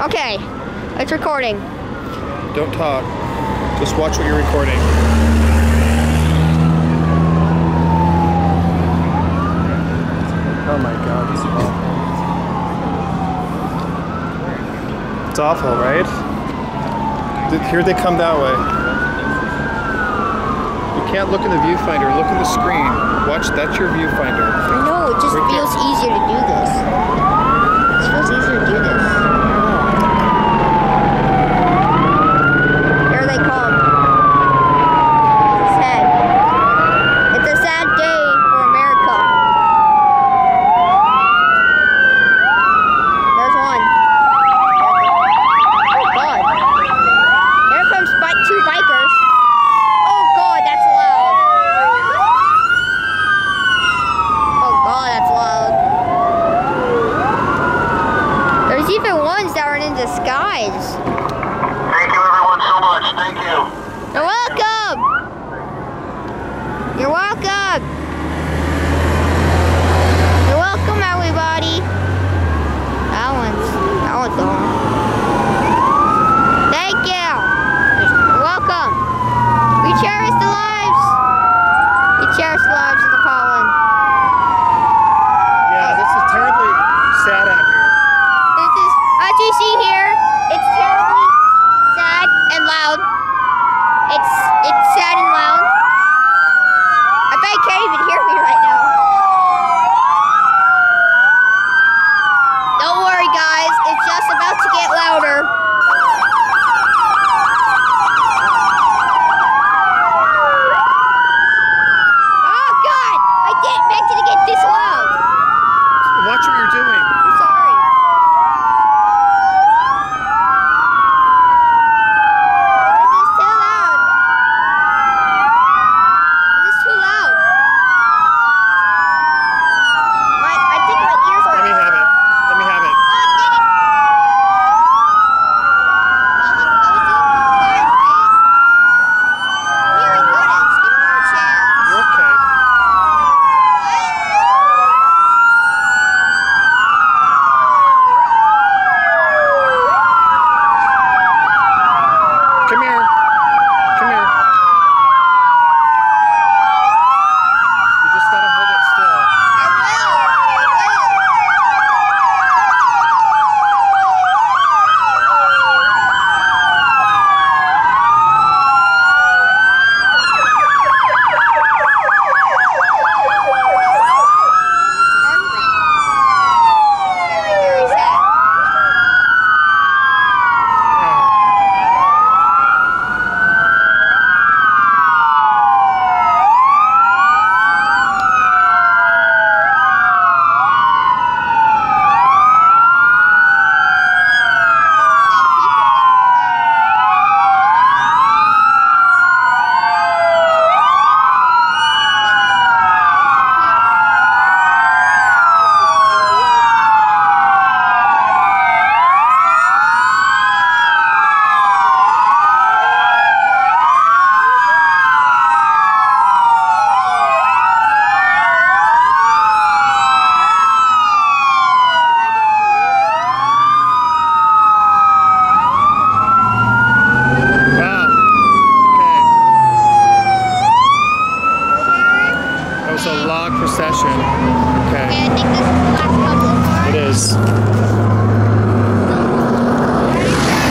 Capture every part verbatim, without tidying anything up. Okay, it's recording. Don't talk. Just watch what you're recording. Oh my God, this is awful. It's awful, right? Here they come that way. You can't look in the viewfinder. Look at the screen. Watch, that's your viewfinder. I know, it just right feels there. Easier to do this. It feels easier to do this. Disguise. Thank you everyone so much. Thank you. You're welcome. You're welcome. You're welcome, everybody. That one's, that one's the one. Thank you. You're welcome. We cherish the lives. We cherish the lives of the fallen. Yeah, this is terribly sad out here. This is, as you see here, it's terribly sad and loud. It's it's sad and loud. I bet you can't even hear me right now. Don't worry, guys. It's just about to get louder. Oh, God! I didn't mean to get this loud. Watch what you're doing. I'm sorry. Procession. Okay. Okay, I think this is the last couple. It is.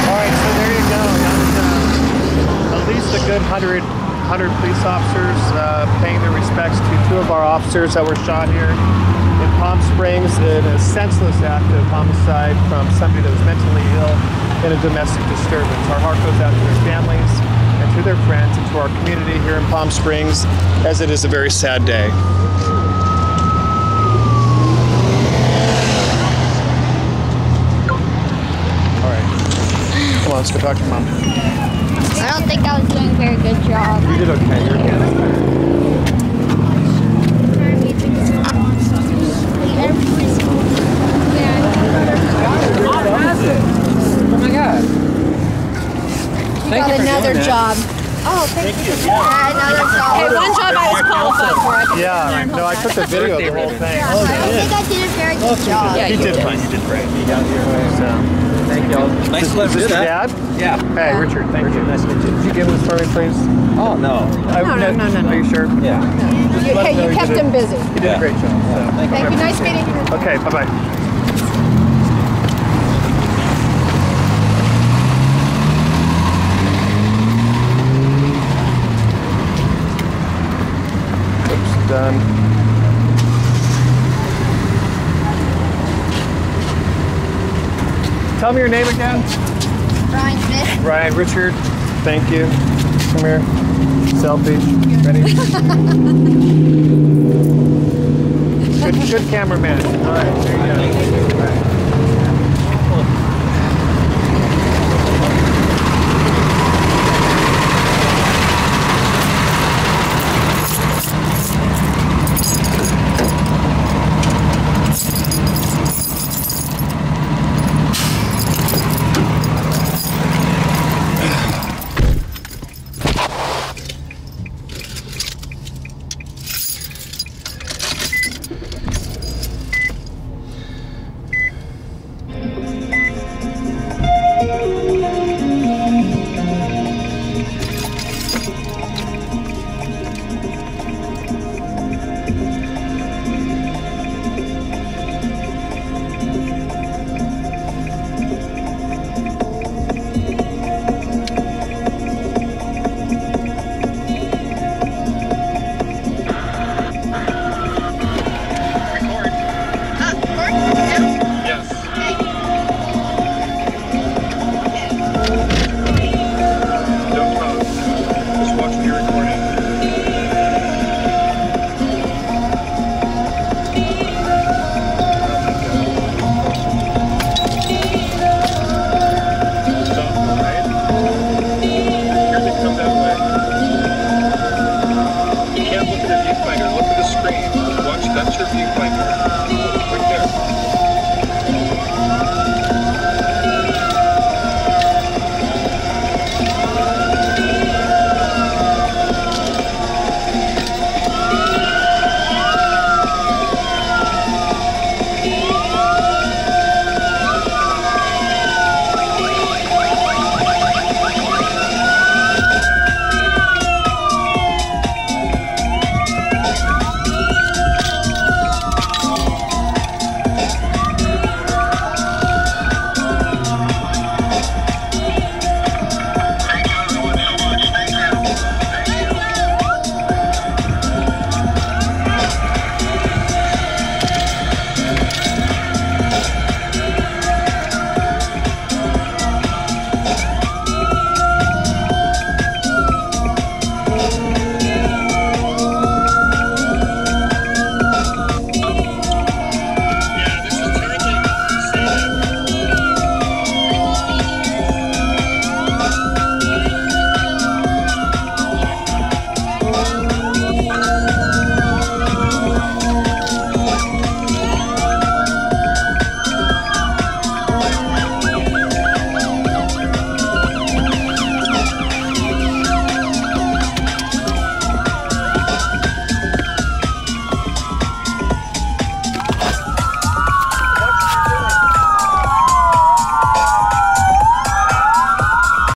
Alright, so there you go. That's, uh, at least a good hundred hundred police officers uh, paying their respects to two of our officers that were shot here in Palm Springs in a senseless act of homicide from somebody that was mentally ill in a domestic disturbance. Our heart goes out to their families and to their friends and to our community here in Palm Springs, as it is a very sad day. Let's go talk to Mom. I don't think I was doing a very good job. You did okay. You're good. Oh my God. You Thank got you another job. Oh, thank, thank you. you. Yeah, another job. Hey, one job I was qualified for. I yeah, no, I took the video of the whole thing. Yeah, oh, I don't think I did a very good oh, job. Yeah, you, you did fine. You did great. You got your way, so thank y'all. Nice this, clever this dad? dad? Yeah. Hey, yeah. Richard, thank Richard, you. Nice to meet you. Did you get with Furry Flames? Oh, no. I, no, no, no, no, no. Are you sure? Yeah. No. You, hey, you kept him busy. You did yeah. a great job. Yeah. So. Thank, thank you. you. Nice meeting you. Okay, bye-bye. Done. Tell me your name again. Ryan Smith. Ryan Richard. Thank you. Come here. Selfie. Ready? Good, good cameraman. All right. There you go.